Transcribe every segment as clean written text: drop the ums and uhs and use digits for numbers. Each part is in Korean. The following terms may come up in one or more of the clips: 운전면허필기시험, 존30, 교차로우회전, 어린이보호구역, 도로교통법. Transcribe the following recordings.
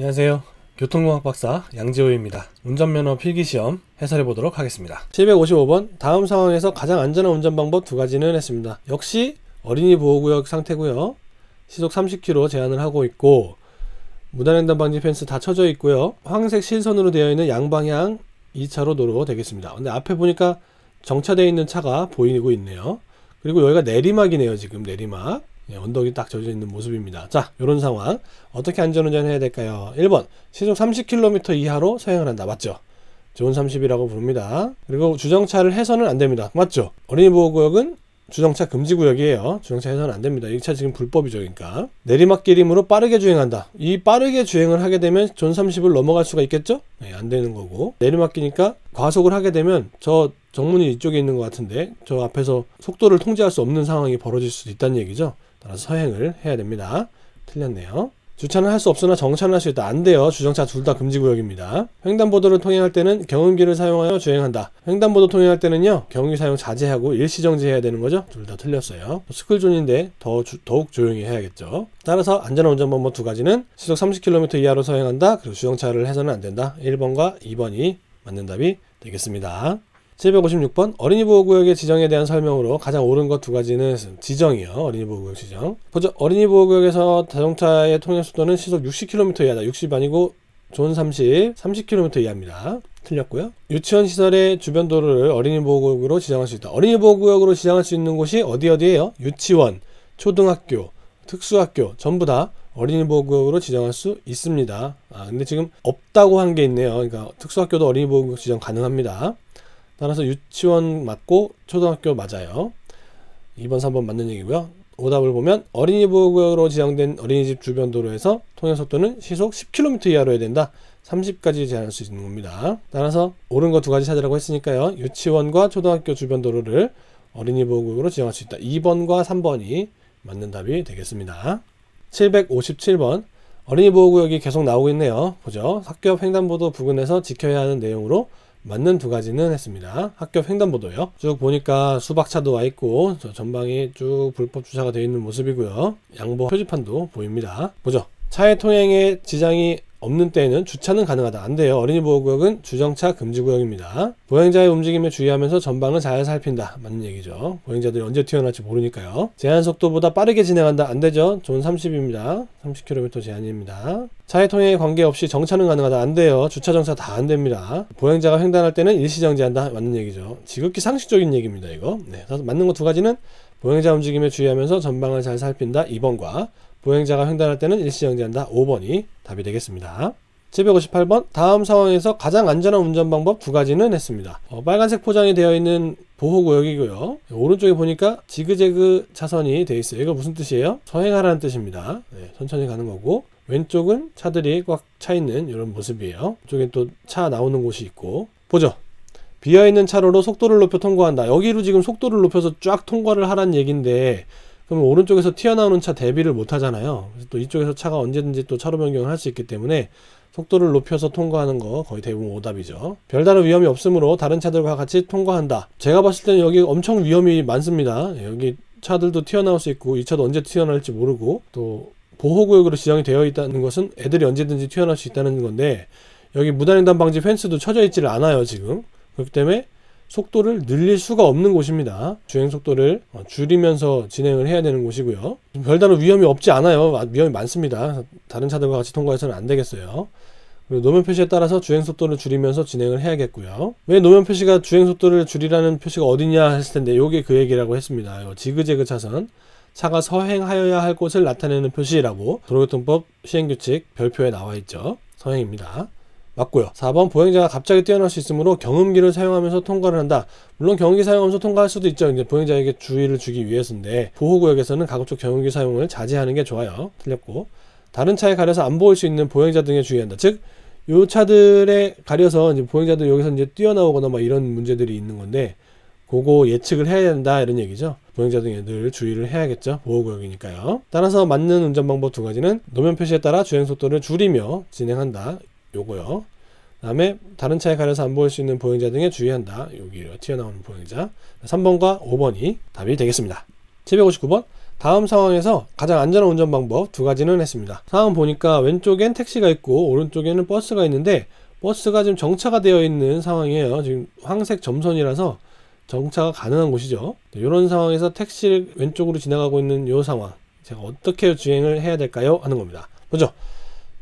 안녕하세요. 교통공학 박사 양지호입니다. 운전면허 필기시험 해설해 보도록 하겠습니다. 755번 다음 상황에서 가장 안전한 운전방법 두 가지는 했습니다. 역시 어린이 보호구역 상태고요. 시속 30km 제한을 하고 있고 무단횡단 방지 펜스 다 쳐져 있고요. 황색 실선으로 되어 있는 양방향 2차로 도로 되겠습니다. 근데 앞에 보니까 정차되어 있는 차가 보이고 있네요. 그리고 여기가 내리막이네요. 지금 내리막. 예, 언덕이 딱 젖어 있는 모습입니다. 자, 요런 상황 어떻게 안전운전 해야 될까요? 1번 시속 30km 이하로 서행을 한다. 맞죠? 존30이라고 부릅니다. 그리고 주정차를 해서는 안 됩니다. 맞죠? 어린이보호구역은 주정차 금지구역이에요. 주정차 해서는 안 됩니다. 이 차 지금 불법이죠. 그러니까 내리막길이므로 빠르게 주행한다. 이 빠르게 주행을 하게 되면 존30을 넘어갈 수가 있겠죠? 네, 안 되는 거고 내리막길이니까 과속을 하게 되면 저 정문이 이쪽에 있는 것 같은데 저 앞에서 속도를 통제할 수 없는 상황이 벌어질 수도 있다는 얘기죠. 따라서 서행을 해야 됩니다. 틀렸네요. 주차는 할 수 없으나 정차는 할 수 있다. 안 돼요. 주정차 둘 다 금지구역입니다. 횡단보도를 통행할 때는 경운기를 사용하여 주행한다. 횡단보도 통행할 때는요. 경운기 사용 자제하고 일시정지해야 되는 거죠. 둘 다 틀렸어요. 스쿨존인데 더욱 조용히 해야겠죠. 따라서 안전한 운전방법 두 가지는 시속 30km 이하로 서행한다. 그리고 주정차를 해서는 안 된다. 1번과 2번이 맞는 답이 되겠습니다. 756번 어린이보호구역의 지정에 대한 설명으로 가장 옳은 것 두 가지는 지정이요. 어린이보호구역 지정. 어린이보호구역에서 자동차의 통행속도는 시속 60km 이하다. 60 아니고 존30 30km 이하입니다. 틀렸고요. 유치원 시설의 주변 도로를 어린이보호구역으로 지정할 수 있다. 어린이보호구역으로 지정할 수 있는 곳이 어디예요? 유치원, 초등학교, 특수학교 전부 다 어린이보호구역으로 지정할 수 있습니다. 아 근데 지금 없다고 한 게 있네요. 그러니까 특수학교도 어린이보호구역 지정 가능합니다. 따라서 유치원 맞고 초등학교 맞아요. 2번 3번 맞는 얘기고요. 오답을 보면 어린이보호구역으로 지정된 어린이집 주변 도로에서 통행속도는 시속 10km 이하로 해야 된다. 30까지 제한할 수 있는 겁니다. 따라서 옳은 거 두 가지 찾으라고 했으니까요. 유치원과 초등학교 주변 도로를 어린이보호구역으로 지정할 수 있다. 2번과 3번이 맞는 답이 되겠습니다. 757번 어린이보호구역이 계속 나오고 있네요. 보죠. 학교 앞 횡단보도 부근에서 지켜야 하는 내용으로 맞는 두 가지는 했습니다. 학교 횡단보도요. 쭉 보니까 수박차도 와 있고 저 전방이 쭉 불법 주차가 되어 있는 모습이고요. 양보 표지판도 보입니다. 보죠. 차의 통행에 지장이 없는 때에는 주차는 가능하다. 안 돼요. 어린이보호구역은 주정차 금지구역입니다. 보행자의 움직임에 주의하면서 전방을 잘 살핀다. 맞는 얘기죠. 보행자들이 언제 튀어나올지 모르니까요. 제한속도보다 빠르게 진행한다. 안 되죠. 존30입니다. 30km 제한입니다. 차의 통행에 관계없이 정차는 가능하다. 안 돼요. 주차정차 다 안 됩니다. 보행자가 횡단할 때는 일시정지한다. 맞는 얘기죠. 지극히 상식적인 얘기입니다. 이거. 네, 맞는 거 두 가지는 보행자 움직임에 주의하면서 전방을 잘 살핀다. 2번과 보행자가 횡단할 때는 일시정지한다. 5번이 답이 되겠습니다. 758번 다음 상황에서 가장 안전한 운전방법 두 가지는 했습니다. 빨간색 포장이 되어 있는 보호구역이고요. 오른쪽에 보니까 지그재그 차선이 되어 있어요. 이거 무슨 뜻이에요? 서행하라는 뜻입니다. 네, 천천히 가는 거고 왼쪽은 차들이 꽉 차 있는 이런 모습이에요. 이쪽엔 또 차 나오는 곳이 있고 보죠. 비어있는 차로로 속도를 높여 통과한다. 여기로 지금 속도를 높여서 쫙 통과를 하란 얘기인데 그럼 오른쪽에서 튀어나오는 차 대비를 못 하잖아요. 그래서 또 이쪽에서 차가 언제든지 또 차로 변경을 할 수 있기 때문에 속도를 높여서 통과하는 거 거의 대부분 오답이죠. 별다른 위험이 없으므로 다른 차들과 같이 통과한다. 제가 봤을 때는 여기 엄청 위험이 많습니다. 여기 차들도 튀어나올 수 있고 이 차도 언제 튀어나올지 모르고 또 보호구역으로 지정이 되어 있다는 것은 애들이 언제든지 튀어나올 수 있다는 건데 여기 무단횡단 방지 펜스도 쳐져 있지를 않아요. 지금 그렇기 때문에 속도를 늘릴 수가 없는 곳입니다. 주행속도를 줄이면서 진행을 해야 되는 곳이고요. 별다른 위험이 없지 않아요. 위험이 많습니다. 다른 차들과 같이 통과해서는 안 되겠어요. 그리고 노면 표시에 따라서 주행속도를 줄이면서 진행을 해야겠고요. 왜 노면 표시가 주행속도를 줄이라는 표시가 어디냐 했을 텐데 요게 그 얘기라고 했습니다. 지그재그 차선 차가 서행하여야 할 곳을 나타내는 표시라고 도로교통법 시행규칙 별표에 나와 있죠. 서행입니다. 맞고요. 4번 보행자가 갑자기 뛰어날 수 있으므로 경운기를 사용하면서 통과를 한다. 물론 경운기 사용하면서 통과할 수도 있죠. 이제 보행자에게 주의를 주기 위해서인데 보호구역에서는 가급적 경운기 사용을 자제하는 게 좋아요. 틀렸고 다른 차에 가려서 안 보일 수 있는 보행자 등에 주의한다. 즉 요 차들에 가려서 이제 보행자들 여기서 이제 뛰어나오거나 막 이런 문제들이 있는 건데 그거 예측을 해야 된다 이런 얘기죠. 보행자 등에 늘 주의를 해야겠죠. 보호구역이니까요. 따라서 맞는 운전방법 두 가지는 노면 표시에 따라 주행속도를 줄이며 진행한다. 요거요. 그 다음에 다른 차에 가려서 안 보일 수 있는 보행자 등에 주의한다. 여기 튀어나오는 보행자. 3번과 5번이 답이 되겠습니다. 759번 다음 상황에서 가장 안전한 운전 방법 두 가지는 했습니다. 상황 보니까 왼쪽엔 택시가 있고 오른쪽에는 버스가 있는데 버스가 지금 정차가 되어 있는 상황이에요. 지금 황색 점선이라서 정차가 가능한 곳이죠. 이런 상황에서 택시를 왼쪽으로 지나가고 있는 이 상황, 제가 어떻게 주행을 해야 될까요? 하는 겁니다. 먼저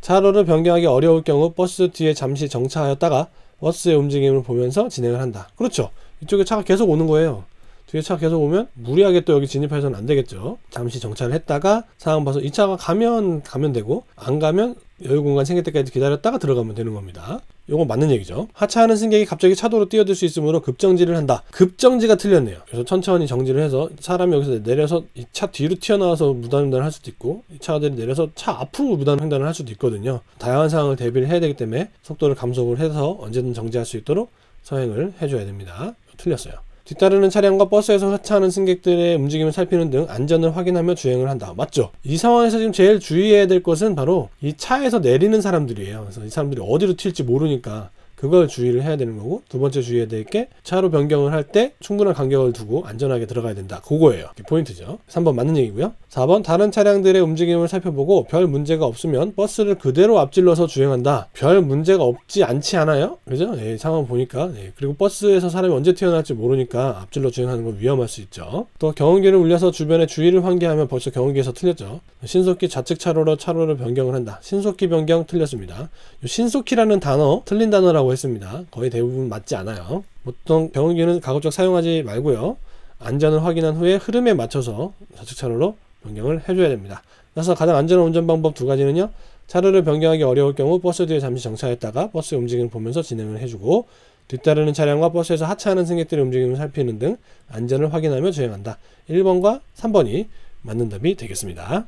차로를 변경하기 어려울 경우 버스 뒤에 잠시 정차하였다가 버스의 움직임을 보면서 진행을 한다. 그렇죠. 이쪽에 차가 계속 오는 거예요. 뒤에 차가 계속 오면 무리하게 또 여기 진입해서는 안 되겠죠. 잠시 정차를 했다가 상황 봐서 이 차가 가면 되고 안 가면 여유 공간 생길 때까지 기다렸다가 들어가면 되는 겁니다. 요건 맞는 얘기죠. 하차하는 승객이 갑자기 차도로 뛰어들 수 있으므로 급정지를 한다. 급정지가 틀렸네요. 그래서 천천히 정지를 해서 사람이 여기서 내려서 이 차 뒤로 튀어나와서 무단횡단을 할 수도 있고 이 차들이 내려서 차 앞으로 무단횡단을 할 수도 있거든요. 다양한 상황을 대비를 해야 되기 때문에 속도를 감속을 해서 언제든 정지할 수 있도록 서행을 해줘야 됩니다. 틀렸어요. 뒤따르는 차량과 버스에서 하차하는 승객들의 움직임을 살피는 등 안전을 확인하며 주행을 한다. 맞죠? 이 상황에서 지금 제일 주의해야 될 것은 바로 이 차에서 내리는 사람들이에요. 그래서 이 사람들이 어디로 튈지 모르니까 그걸 주의를 해야 되는 거고, 두 번째 주의해야 될 게 차로 변경을 할 때 충분한 간격을 두고 안전하게 들어가야 된다. 그거예요. 포인트죠. 3번 맞는 얘기고요. 4번 다른 차량들의 움직임을 살펴보고 별 문제가 없으면 버스를 그대로 앞질러서 주행한다. 별 문제가 없지 않지 않아요? 그죠? 예, 상황 보니까. 예. 그리고 버스에서 사람이 언제 튀어나올지 모르니까 앞질러 주행하는 건 위험할 수 있죠. 또 경운기를 울려서 주변에 주의를 환기하면 벌써 경운기에서 틀렸죠. 신속히 좌측 차로로 차로를 변경을 한다. 신속히 변경 틀렸습니다. 신속히라는 단어 틀린 단어라고 했습니다. 거의 대부분 맞지 않아요. 보통 경운기는 가급적 사용하지 말고요, 안전을 확인한 후에 흐름에 맞춰서 좌측 차로로 변경을 해줘야 됩니다. 따라서 가장 안전한 운전 방법 두 가지는요, 차로를 변경하기 어려울 경우 버스 뒤에 잠시 정차했다가 버스의 움직임을 보면서 진행을 해주고, 뒤따르는 차량과 버스에서 하차하는 승객들의 움직임을 살피는 등 안전을 확인하며 주행한다. 1번과 3번이 맞는 답이 되겠습니다.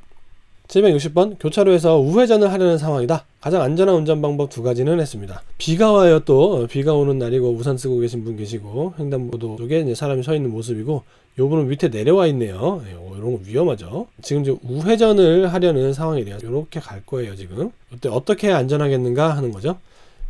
760번 교차로에서 우회전을 하려는 상황이다. 가장 안전한 운전 방법 두 가지는 했습니다. 비가 와요. 또 비가 오는 날이고 우산 쓰고 계신 분 계시고 횡단보도 쪽에 이제 사람이 서 있는 모습이고 요 분은 밑에 내려와 있네요. 이런 거 위험하죠. 지금 이제 우회전을 하려는 상황이래요. 이렇게 갈 거예요. 지금 이때 어떻게 해야 안전하겠는가 하는 거죠.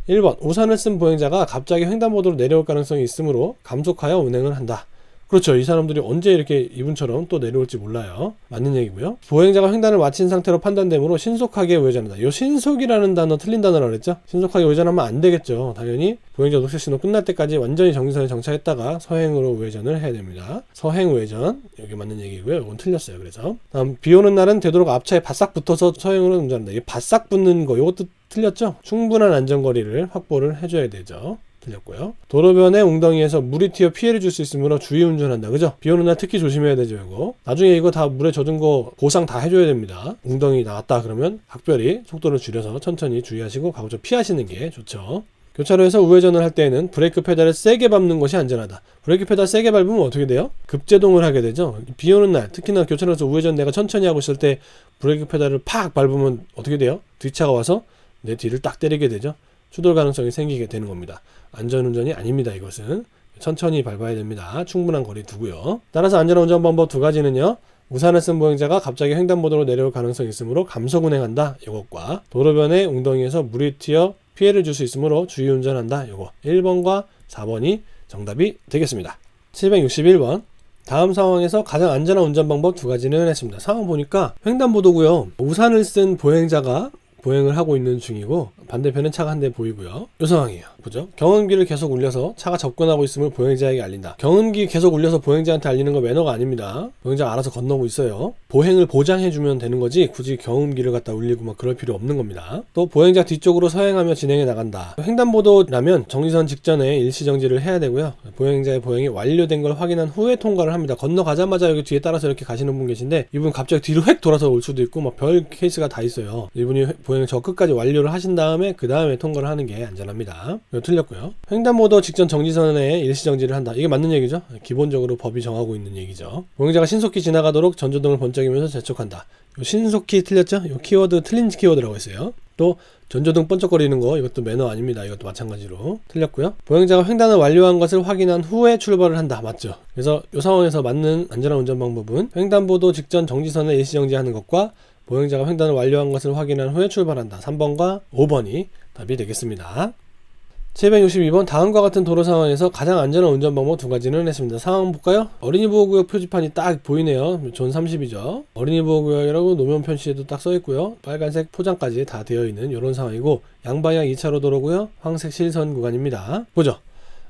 1번 우산을 쓴 보행자가 갑자기 횡단보도로 내려올 가능성이 있으므로 감속하여 운행을 한다. 그렇죠. 이 사람들이 언제 이렇게 이분처럼 또 내려올지 몰라요. 맞는 얘기고요. 보행자가 횡단을 마친 상태로 판단되므로 신속하게 우회전한다. 이 신속이라는 단어 틀린 단어라고 그랬죠? 신속하게 우회전하면 안 되겠죠. 당연히 보행자 녹색신호 끝날 때까지 완전히 정지선에 정차했다가 서행으로 우회전을 해야 됩니다. 서행 우회전, 여기 맞는 얘기고요. 이건 틀렸어요. 그래서 다음, 비 오는 날은 되도록 앞차에 바싹 붙어서 서행으로 운전한다. 이 바싹 붙는 거, 이것도 틀렸죠? 충분한 안전거리를 확보를 해줘야 되죠. 틀렸고요. 도로변의 웅덩이에서 물이 튀어 피해를 줄 수 있으므로 주의 운전한다. 그죠? 비 오는 날 특히 조심해야 되죠. 이거 나중에 이거 다 물에 젖은 거 보상 다 해줘야 됩니다. 웅덩이 나왔다 그러면 각별히 속도를 줄여서 천천히 주의하시고 가급적 피하시는 게 좋죠. 교차로에서 우회전을 할 때에는 브레이크 페달을 세게 밟는 것이 안전하다. 브레이크 페달 세게 밟으면 어떻게 돼요? 급제동을 하게 되죠. 비 오는 날 특히나 교차로에서 우회전 내가 천천히 하고 있을 때 브레이크 페달을 팍 밟으면 어떻게 돼요? 뒷차가 와서 내 뒤를 딱 때리게 되죠. 추돌 가능성이 생기게 되는 겁니다. 안전운전이 아닙니다. 이것은 천천히 밟아야 됩니다. 충분한 거리 두고요. 따라서 안전한 운전 방법 두 가지는요, 우산을 쓴 보행자가 갑자기 횡단보도로 내려올 가능성이 있으므로 감속 운행한다. 이것과 도로변의 웅덩이에서 물이 튀어 피해를 줄 수 있으므로 주의운전한다. 이거 1번과 4번이 정답이 되겠습니다. 761번 다음 상황에서 가장 안전한 운전 방법 두 가지는 했습니다. 상황 보니까 횡단보도고요, 우산을 쓴 보행자가 보행을 하고 있는 중이고 반대편은 차가 한 대 보이고요. 이 상황이에요. 그죠? 경운기를 계속 울려서 차가 접근하고 있음을 보행자에게 알린다. 경운기 계속 울려서 보행자한테 알리는 건 매너가 아닙니다. 보행자가 알아서 건너고 있어요. 보행을 보장해주면 되는 거지 굳이 경운기를 갖다 울리고 막 그럴 필요 없는 겁니다. 또 보행자 뒤쪽으로 서행하며 진행해 나간다. 횡단보도라면 정지선 직전에 일시정지를 해야 되고요. 보행자의 보행이 완료된 걸 확인한 후에 통과를 합니다. 건너가자마자 여기 뒤에 따라서 이렇게 가시는 분 계신데 이분 갑자기 뒤로 획 돌아서 올 수도 있고 막 별 케이스가 다 있어요. 이분이 보행을 저 끝까지 완료를 하신 다음에 그 다음에 통과를 하는 게 안전합니다. 이거 틀렸고요. 횡단보도 직전 정지선에 일시정지를 한다. 이게 맞는 얘기죠. 기본적으로 법이 정하고 있는 얘기죠. 보행자가 신속히 지나가도록 전조등을 번쩍이면서 재촉한다. 요 신속히 틀렸죠? 요 키워드 틀린 키워드라고 했어요. 또 전조등 번쩍거리는 거, 이것도 매너 아닙니다. 이것도 마찬가지로 틀렸고요. 보행자가 횡단을 완료한 것을 확인한 후에 출발을 한다. 맞죠? 그래서 이 상황에서 맞는 안전한 운전 방법은 횡단보도 직전 정지선에 일시정지하는 것과 보행자가 횡단을 완료한 것을 확인한 후에 출발한다. 3번과 5번이 답이 되겠습니다. 762번 다음과 같은 도로 상황에서 가장 안전한 운전 방법 두 가지는 했습니다. 상황 볼까요? 어린이 보호구역 표지판이 딱 보이네요. 존 30이죠. 어린이 보호구역이라고 노면 표시에도 딱 써있고요. 빨간색 포장까지 다 되어있는 이런 상황이고, 양방향 2차로 도로고요. 황색 실선 구간입니다. 보죠.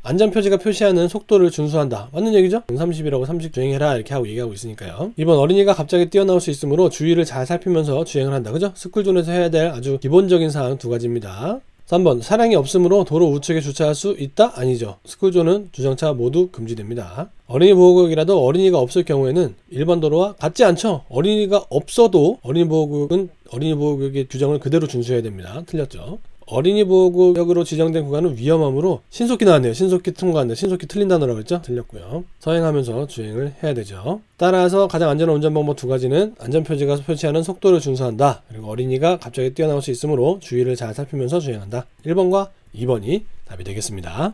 안전표지가 표시하는 속도를 준수한다. 맞는 얘기죠? 존 30이라고 30 주행해라 이렇게 하고 얘기하고 있으니까요. 이번 어린이가 갑자기 뛰어나올 수 있으므로 주의를 잘 살피면서 주행을 한다. 그죠? 스쿨존에서 해야 될 아주 기본적인 사항 두 가지입니다. 3번 차량이 없으므로 도로 우측에 주차할 수 있다? 아니죠. 스쿨존은 주정차 모두 금지됩니다. 어린이 보호구역이라도 어린이가 없을 경우에는 일반 도로와 같지 않죠. 어린이가 없어도 어린이 보호구역의 규정을 그대로 준수해야 됩니다. 틀렸죠. 어린이 보호구역으로 지정된 구간은 위험하므로 신속히 나왔네요. 신속히 통과한다. 신속히 틀린 단어라고 했죠? 틀렸고요. 서행하면서 주행을 해야 되죠. 따라서 가장 안전한 운전 방법 두 가지는 안전표지가 표시하는 속도를 준수한다. 그리고 어린이가 갑자기 뛰어나올 수 있으므로 주의를 잘 살피면서 주행한다. 1번과 2번이 답이 되겠습니다.